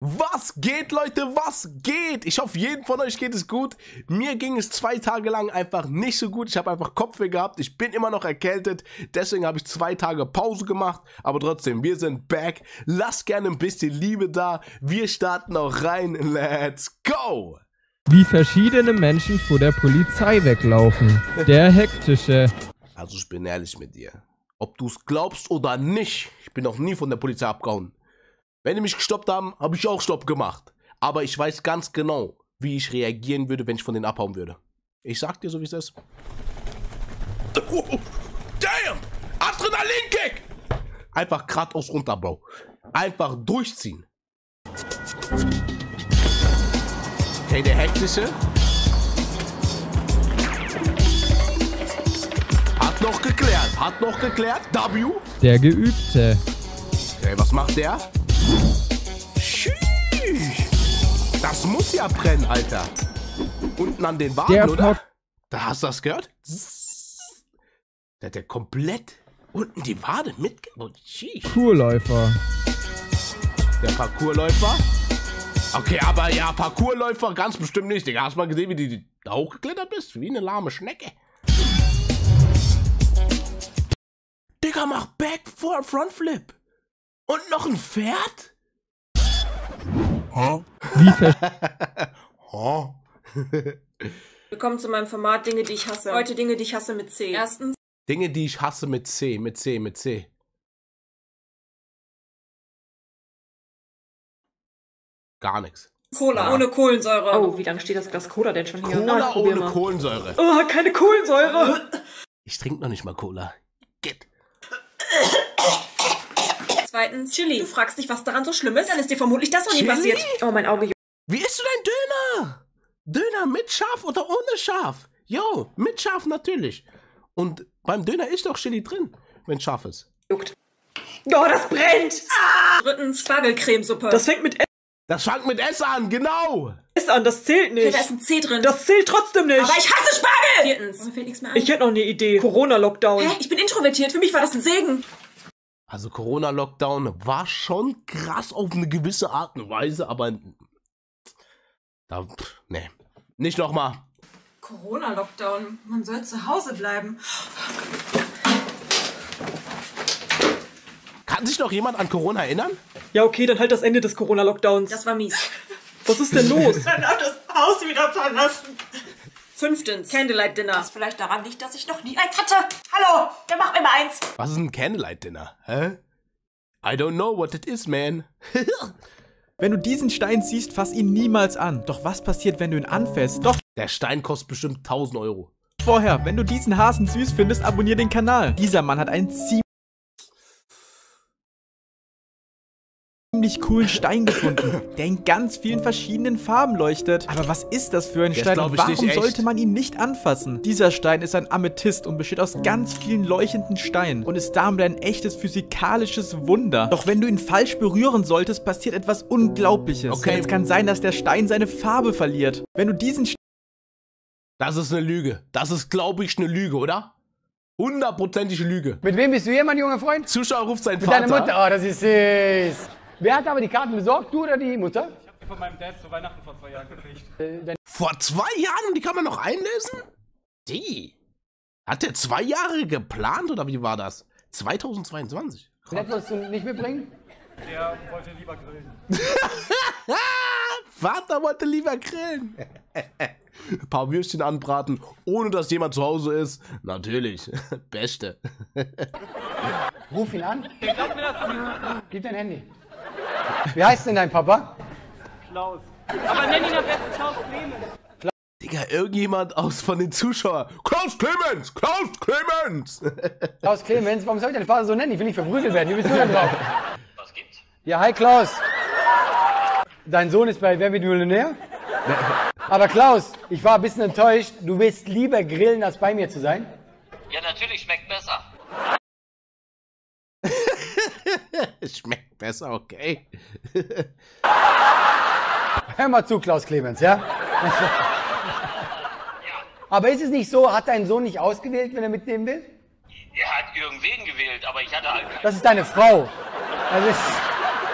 Was geht, Leute? Was geht? Ich hoffe, jedem von euch geht es gut. Mir ging es 2 Tage lang einfach nicht so gut. Ich habe einfach Kopfweh gehabt. Ich bin immer noch erkältet. Deswegen habe ich 2 Tage Pause gemacht. Aber trotzdem, wir sind back. Lasst gerne ein bisschen Liebe da. Wir starten auch rein. Let's go! Wie verschiedene Menschen vor der Polizei weglaufen. Der hektische. Also ich bin ehrlich mit dir. Ob du es glaubst oder nicht, ich bin noch nie von der Polizei abgehauen. Wenn die mich gestoppt haben, habe ich auch Stopp gemacht. Aber ich weiß ganz genau, wie ich reagieren würde, wenn ich von denen abhauen würde. Ich sag dir so, wie es ist. Oh. Damn! Adrenalinkick! Einfach geradeaus runter, Bro. Einfach durchziehen. Okay, der Hektische hat noch geklärt. Der Geübte. Okay, was macht der? Das muss ja brennen, Alter. Unten an den Wagen, oder? Da hast du das gehört? Der hat ja komplett unten die Wade mitgenommen. Parkourläufer. Der Parkourläufer? Okay, aber ja, Parkourläufer ganz bestimmt nicht. Digga, hast du mal gesehen, wie du da hochgeklettert bist? Wie eine lahme Schnecke. Digga, mach Back, Frontflip. Und noch ein Pferd? Oh. Oh. Willkommen zu meinem Format Dinge, die ich hasse. Heute Dinge, die ich hasse mit C. Erstens. Dinge, die ich hasse mit C, Gar nichts. Cola ohne Kohlensäure. Oh, wie lange steht das Glas Cola denn schon hier? Cola ohne Kohlensäure. Oh, keine Kohlensäure. Ich trinke noch nicht mal Cola. Geht. Zweitens, Chili. Du fragst dich, was daran so schlimm ist, dann ist dir vermutlich das noch nie passiert. Oh, mein Auge. Wie isst du dein Döner? Döner mit Schaf oder ohne Schaf? Jo, mit Schaf natürlich. Und beim Döner ist doch Chili drin, wenn Schaf ist. Juckt. Oh, das brennt! Ah! Drittens, Spargelcremesuppe. Das fängt mit S an. Das fängt mit S an, genau! S an, das zählt nicht. Okay, da ist ein C drin. Das zählt trotzdem nicht. Aber ich hasse Spargel! Viertens. Mir fällt nichts mehr ein. Ich hätte noch eine Idee. Corona-Lockdown. Hä? Ich bin introvertiert. Für mich war das ein Segen. Also Corona-Lockdown war schon krass auf eine gewisse Art und Weise, aber da, ne, nicht nochmal. Corona-Lockdown, man soll zu Hause bleiben. Kann sich noch jemand an Corona erinnern? Ja, okay, dann halt das Ende des Corona-Lockdowns. Das war mies. Was ist denn los? Dann darf das Haus wieder verlassen. Fünftens, Candlelight-Dinner. Das vielleicht daran liegt, dass ich noch nie eins hatte. Hallo, dann mach mir mal eins. Was ist ein Candlelight-Dinner? Hä? I don't know what it is, man. Wenn du diesen Stein siehst, fass ihn niemals an. Doch was passiert, wenn du ihn anfässt? Doch. Der Stein kostet bestimmt 1000 Euro. Vorher, wenn du diesen Hasen süß findest, abonnier den Kanal. Dieser Mann hat einen ziemlich coolen Stein gefunden, der in ganz vielen verschiedenen Farben leuchtet. Aber was ist das für ein Stein und warum sollte man ihn nicht anfassen? Dieser Stein ist ein Amethyst und besteht aus ganz vielen leuchtenden Steinen und ist damit ein echtes physikalisches Wunder. Doch wenn du ihn falsch berühren solltest, passiert etwas Unglaubliches. Okay. Denn es kann sein, dass der Stein seine Farbe verliert. Wenn du diesen Stein... Das ist eine Lüge. Das ist, glaube ich, eine Lüge, oder? Hundertprozentige Lüge. Mit wem bist du hier, mein junger Freund? Zuschauer ruft seinen Vater. Mit deiner Mutter. Oh, das ist süß. Wer hat aber die Karten besorgt? Du oder die Mutter? Ich habe die von meinem Dad zu Weihnachten vor 2 Jahren gekriegt. Vor 2 Jahren? Und die kann man noch einlösen? Die? Hat der 2 Jahre geplant oder wie war das? 2022? Nett, wolltest du nicht mitbringen? Der wollte lieber grillen. Vater wollte lieber grillen. Ein paar Würstchen anbraten, ohne dass jemand zu Hause ist. Natürlich. Beste. Ruf ihn an. Gib dein Handy. Wie heißt denn dein Papa? Klaus. Aber nenn ihn am besten Klaus Clemens. Digga, irgendjemand von den Zuschauern. Klaus Clemens! Klaus Clemens! Klaus Clemens, warum soll ich deinen Vater so nennen? Ich will nicht verprügelt werden. Wie bist du denn drauf? Was gibt's? Ja, hi Klaus. Dein Sohn ist bei Wer wird Millionär? Aber Klaus, ich war ein bisschen enttäuscht. Du willst lieber grillen, als bei mir zu sein? Ja, natürlich, schmeckt besser. Schmeckt besser, okay. Hör mal zu, Klaus Clemens, ja? Aber ist es nicht so, hat dein Sohn nicht ausgewählt, wenn er mitnehmen will? Er hat irgendwen gewählt, aber ich hatte halt... Das ist deine Frau.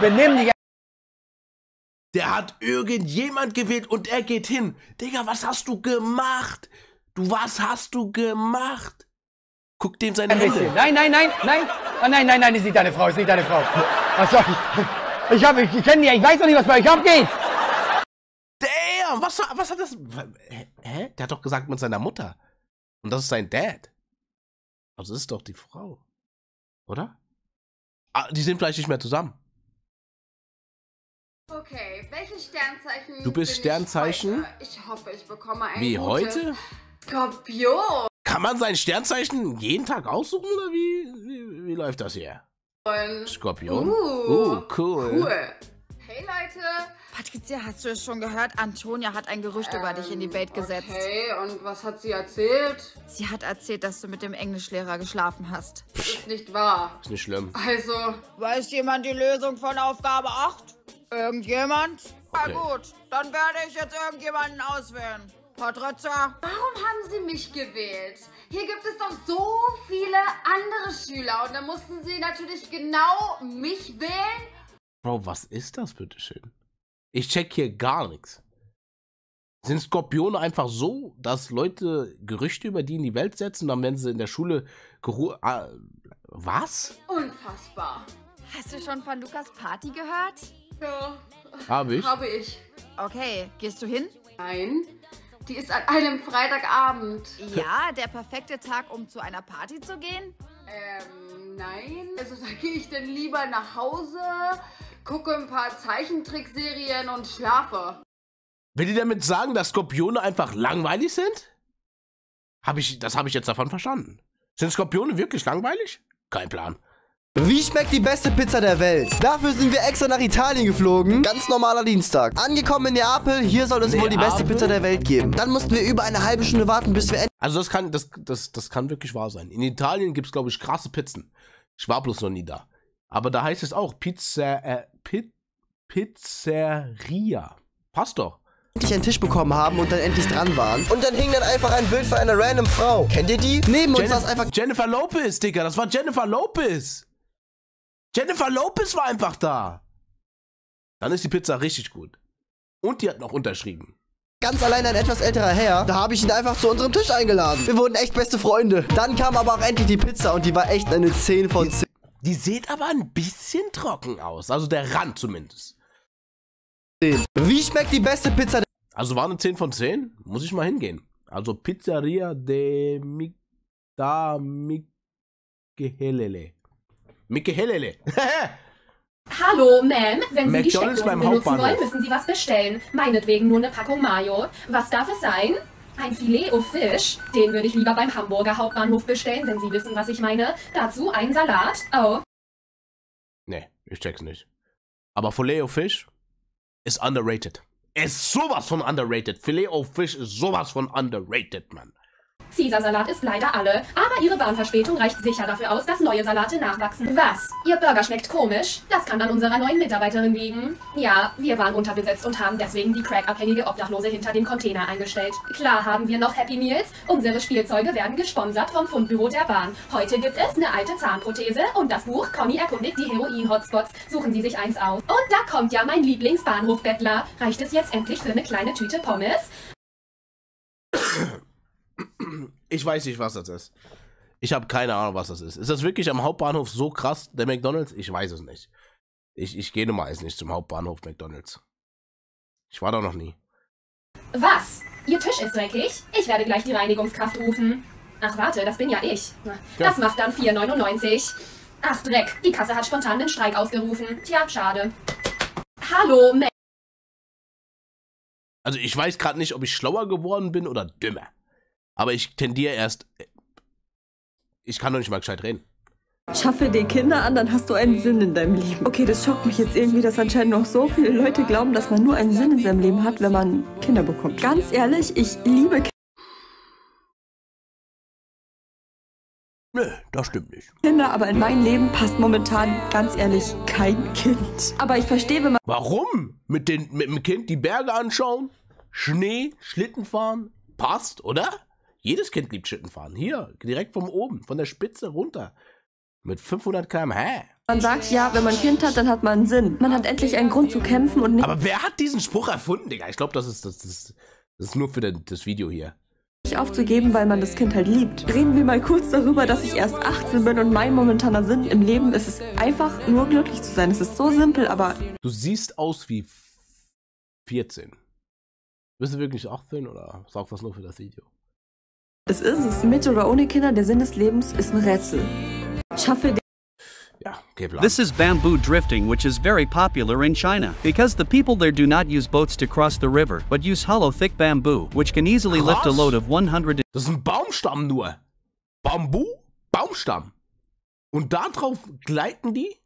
Benimm dich Der hat irgendjemand gewählt und er geht hin. Digga, was hast du gemacht? Guck dem seine Hände. Nein. Oh, nein, ist nicht deine Frau, Was soll ich? Ich kenne die, ich weiß doch nicht, was bei euch abgeht. Damn, was hat das? Hä? Der hat doch gesagt mit seiner Mutter. Und das ist sein Dad. Also ist doch die Frau. Oder? Ah, die sind vielleicht nicht mehr zusammen. Okay, welches Sternzeichen? Du bist Sternzeichen? Ich hoffe, ich bekomme ein wie gutes heute? Skorpion. Kann man sein Sternzeichen jeden Tag aussuchen oder wie läuft das hier? Skorpion. Cool. Hey Leute. Patricia, hast du es schon gehört? Antonia hat ein Gerücht über dich in die Welt gesetzt. Okay, und was hat sie erzählt? Sie hat erzählt, dass du mit dem Englischlehrer geschlafen hast. Das ist nicht wahr. Ist nicht schlimm. Also, weiß jemand die Lösung von Aufgabe 8? Irgendjemand? Okay. Na gut, dann werde ich jetzt irgendjemanden auswählen. Patricia? Warum haben sie mich gewählt? Hier gibt es doch so viele andere Schüler und dann mussten sie natürlich genau mich wählen. Bro, was ist das bitteschön? Ich check hier gar nichts. Sind Skorpione einfach so, dass Leute Gerüchte über die in die Welt setzen und dann werden sie in der Schule was? Unfassbar. Hast du schon von Lukas Party gehört? Ja. Habe ich. Okay, gehst du hin? Nein, die ist an einem Freitagabend. Ja, der perfekte Tag, um zu einer Party zu gehen? Nein. Also da gehe ich denn lieber nach Hause, gucke ein paar Zeichentrickserien und schlafe. Will ihr damit sagen, dass Skorpione einfach langweilig sind? Das habe ich jetzt davon verstanden. Sind Skorpione wirklich langweilig? Kein Plan. Wie schmeckt die beste Pizza der Welt? Dafür sind wir extra nach Italien geflogen. Ganz normaler Dienstag. Angekommen in Neapel, hier soll es wohl die beste Pizza der Welt geben. Dann mussten wir über eine halbe Stunde warten, bis wir... Also das kann wirklich wahr sein. In Italien gibt es, glaube ich, krasse Pizzen. Ich war bloß noch nie da. Aber da heißt es auch Pizzeria. Passt doch. Endlich einen Tisch bekommen haben und dann endlich dran waren. Und dann hing dann einfach ein Bild von einer random Frau. Kennt ihr die? Neben uns saß einfach... Jennifer Lopez, Digga. Das war Jennifer Lopez. Jennifer Lopez war einfach da. Dann ist die Pizza richtig gut. Und die hat noch unterschrieben. Ganz allein ein etwas älterer Herr. Da habe ich ihn einfach zu unserem Tisch eingeladen. Wir wurden echt beste Freunde. Dann kam aber auch endlich die Pizza und die war echt eine 10 von 10. Die sieht aber ein bisschen trocken aus. Also der Rand zumindest. Wie schmeckt die beste Pizza? Also war eine 10 von 10? Muss ich mal hingehen. Also Pizzeria de Michelele. Michelele. Hallo, Ma'am. Wenn Sie die Steckdose benutzen wollen, müssen Sie was bestellen. Meinetwegen nur eine Packung Mayo. Was darf es sein? Ein Filet au Fisch. Den würde ich lieber beim Hamburger Hauptbahnhof bestellen, wenn Sie wissen, was ich meine. Dazu ein Salat. Oh. Nee, ich check's nicht. Aber Filet au Fisch ist underrated. Ist sowas von underrated. Filet au Fisch ist sowas von underrated, Mann. Caesarsalat ist leider alle, aber Ihre Bahnverspätung reicht sicher dafür aus, dass neue Salate nachwachsen. Was? Ihr Burger schmeckt komisch? Das kann an unserer neuen Mitarbeiterin liegen. Ja, wir waren unterbesetzt und haben deswegen die crackabhängige Obdachlose hinter dem Container eingestellt. Klar haben wir noch Happy Meals. Unsere Spielzeuge werden gesponsert vom Fundbüro der Bahn. Heute gibt es eine alte Zahnprothese und das Buch Conny erkundigt die Heroin-Hotspots. Suchen Sie sich eins aus. Und da kommt ja mein Lieblingsbahnhofbettler. Reicht es jetzt endlich für eine kleine Tüte Pommes? Ich weiß nicht, was das ist. Ich habe keine Ahnung, was das ist. Ist das wirklich am Hauptbahnhof so krass, der McDonald's? Ich weiß es nicht. Ich gehe normalerweise nicht zum Hauptbahnhof McDonald's. Ich war da noch nie. Was? Ihr Tisch ist dreckig? Ich werde gleich die Reinigungskraft rufen. Ach warte, das bin ja ich. Das macht dann 4,99. Ach Dreck, die Kasse hat spontan den Streik ausgerufen. Tja, schade. Hallo, Mac. Also ich weiß gerade nicht, ob ich schlauer geworden bin oder dümmer. Aber ich tendiere erst... Ich kann doch nicht mal gescheit reden. Schaffe dir Kinder an, dann hast du einen Sinn in deinem Leben. Okay, das schockt mich jetzt irgendwie, dass anscheinend noch so viele Leute glauben, dass man nur einen Sinn in seinem Leben hat, wenn man Kinder bekommt. Ganz ehrlich, ich liebe Kinder. Nö, das stimmt nicht. Kinder, aber in mein Leben passt momentan, ganz ehrlich, kein Kind. Aber ich verstehe, wenn man... Warum? Mit dem Kind die Berge anschauen, Schnee, Schlitten fahren, passt, oder? Jedes Kind liebt Schlitten fahren. Hier, direkt von oben, von der Spitze runter. Mit 500 km/h. Man sagt ja, wenn man ein Kind hat, dann hat man einen Sinn. Man hat endlich einen Grund zu kämpfen und nicht... Aber wer hat diesen Spruch erfunden, Digga? Ich glaube, das ist nur für das Video hier. Nicht aufzugeben, weil man das Kind halt liebt. Reden wir mal kurz darüber, dass ich erst 18 bin und mein momentaner Sinn im Leben ist es einfach nur glücklich zu sein. Es ist so simpel, aber... Du siehst aus wie 14. Bist du wirklich 18 oder sag was nur für das Video? Es ist es. Mit oder ohne Kinder, der Sinn des Lebens ist ein Rätsel. Schaffe den... Yeah, this is bamboo drifting, which is very popular in China because the people there do not use boats to cross the river, but use hollow thick bamboo, which can easily lift a load of 100. Das ist ein Baumstamm nur. Bambu, Baumstamm. Und da drauf gleiten die?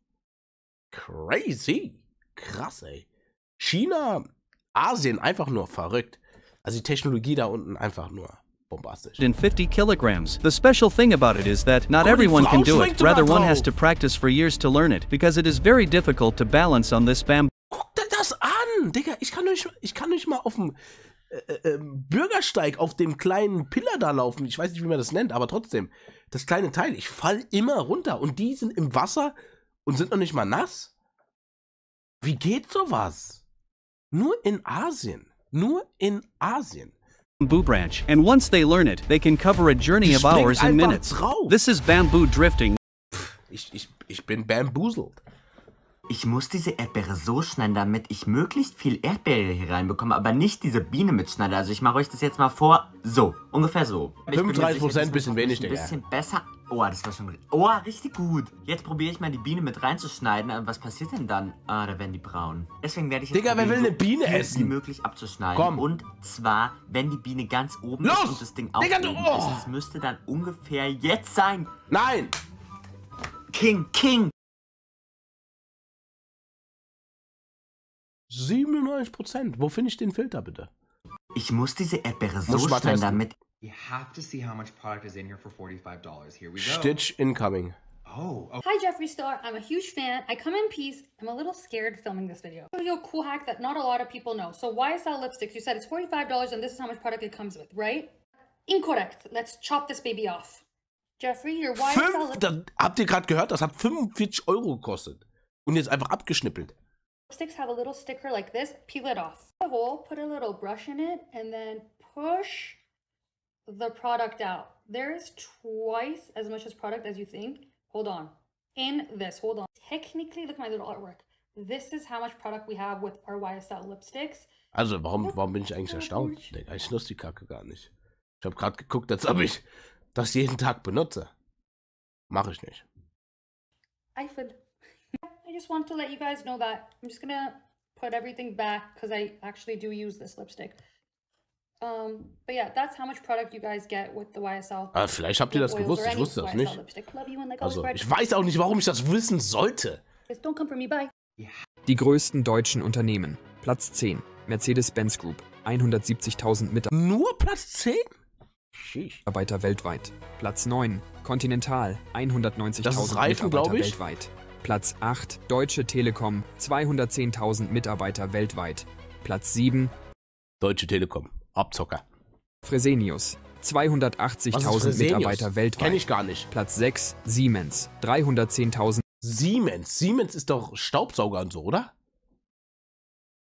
Crazy. Krass, ey. China, Asien, einfach nur verrückt. Also die Technologie da unten einfach nur. In 50 kilograms. The special thing about it is that not everyone can do it. Rather, one has to practice for years to learn it, because it is very difficult to balance on this bamboo. Guck dir das an, Digga. Ich kann nicht mal auf dem Bürgersteig, auf dem kleinen Pillar da laufen. Ich weiß nicht, wie man das nennt, aber trotzdem. Das kleine Teil. Ich fall immer runter. Und die sind im Wasser und sind noch nicht mal nass. Wie geht sowas? Nur in Asien. Nur in Asien. Bamboo branch, and once they learn it, they can cover a journey of hours in minutes. This is bamboo drifting. Ich bin bamboozled. Ich muss diese Erdbeere so schneiden, damit ich möglichst viel Erdbeere hier reinbekomme, aber nicht diese Biene mitschneide. Also ich mache euch das jetzt mal vor, so, ungefähr so. 35%, bisschen wenig, Digga. Ein bisschen besser. Oh, das war schon... Oh, richtig gut. Jetzt probiere ich mal die Biene mit reinzuschneiden. Und was passiert denn dann? Ah, da werden die braun. Deswegen werde ich jetzt... Digga, wer will eine Biene essen? ...wie möglich abzuschneiden. Komm. Und zwar, wenn die Biene ganz oben ist und das Ding aufgeht. Oh. Das müsste dann ungefähr jetzt sein. Nein! King! 97%. Wo finde ich den Filter, bitte? Ich muss diese Erdbeere so schneiden, damit... You have to see how much product is in here for $45. Here we go. Stitch incoming. Oh. Hi, Jeffree Star. I'm a huge fan. I come in peace. I'm a little scared filming this video. I'll show you a cool hack that not a lot of people know. So YSL lipsticks, you said it's $45 and this is how much product it comes with, right? Incorrect. Let's chop this baby off. Jeffree, your YSL... Habt ihr gerade gehört? Das hat 45 Euro gekostet. Und jetzt einfach abgeschnippelt. Lipsticks have a little sticker like this. Peel it off. A hole, put a little brush in it, and then push... the product out. There is twice as much as product as you think. Hold on. In this, hold on. Technically, look at my little artwork. This is how much product we have with our YSL lipsticks. Also, warum bin ich eigentlich erstaunt? Ich nutze die Kacke gar nicht. Ich habe gerade geguckt, als ob ich das jeden Tag benutze. Mache ich nicht. I just want to let you guys know that I'm just gonna put everything back because I actually do use this lipstick. But yeah, that's how much product you guys get with the YSL. Ah, vielleicht habt ihr das gewusst, ich wusste das nicht. Also, ich weiß auch nicht, warum ich das wissen sollte. Die größten deutschen Unternehmen. Platz 10. Mercedes-Benz Group. 170.000 Mitarbeiter. Nur Platz 10? Mitarbeiter weltweit. Platz 9. Continental. 190.000 Mitarbeiter weltweit. Platz 8. Deutsche Telekom. 210.000 Mitarbeiter weltweit. Platz 7. Deutsche Telekom. Abzocker. Fresenius. 280.000 Mitarbeiter weltweit. Kenn ich gar nicht. Platz 6. Siemens. 310.000. Siemens? Siemens ist doch Staubsauger und so, oder?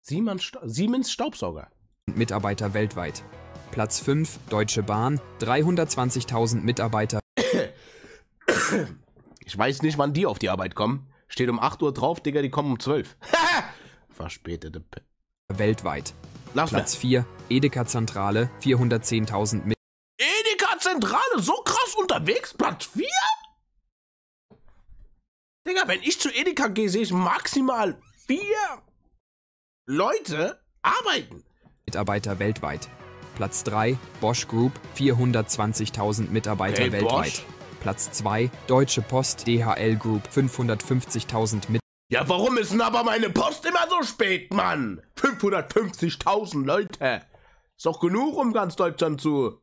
Siemens Staubsauger. Mitarbeiter weltweit. Platz 5. Deutsche Bahn. 320.000 Mitarbeiter. Ich weiß nicht, wann die auf die Arbeit kommen. Steht um 8 Uhr drauf, Digga, die kommen um 12. Verspätete P. Weltweit. Platz 4, Edeka Zentrale, 410.000 mit. Edeka Zentrale, so krass unterwegs, Platz 4? Digga, wenn ich zu Edeka gehe, sehe ich maximal 4 Leute arbeiten. Mitarbeiter weltweit. Platz 3, Bosch Group, 420.000 Mitarbeiter weltweit. Bosch. Platz 2, Deutsche Post, DHL Group, 550.000 Mitarbeiter. Ja, warum ist denn aber meine Post immer so spät, Mann? 550.000 Leute. Ist doch genug, um ganz Deutschland zu...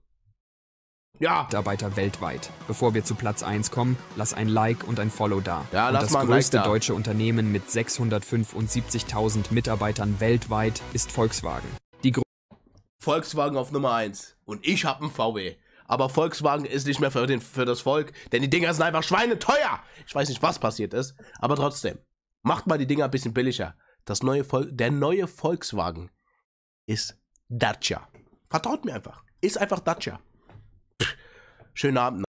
Ja. Mitarbeiter weltweit. Bevor wir zu Platz 1 kommen, lass ein Like und ein Follow da. Ja, und das größte deutsche Unternehmen mit 675.000 Mitarbeitern weltweit ist Volkswagen. Volkswagen auf Nummer 1. Und ich hab einen VW. aber Volkswagen ist nicht mehr für das Volk, denn die Dinger sind einfach schweineteuer. Ich weiß nicht, was passiert ist, aber trotzdem, macht mal die Dinger ein bisschen billiger. Das neue der neue Volkswagen ist Dacia. Vertraut mir einfach. Ist einfach Dacia. Schönen Abend.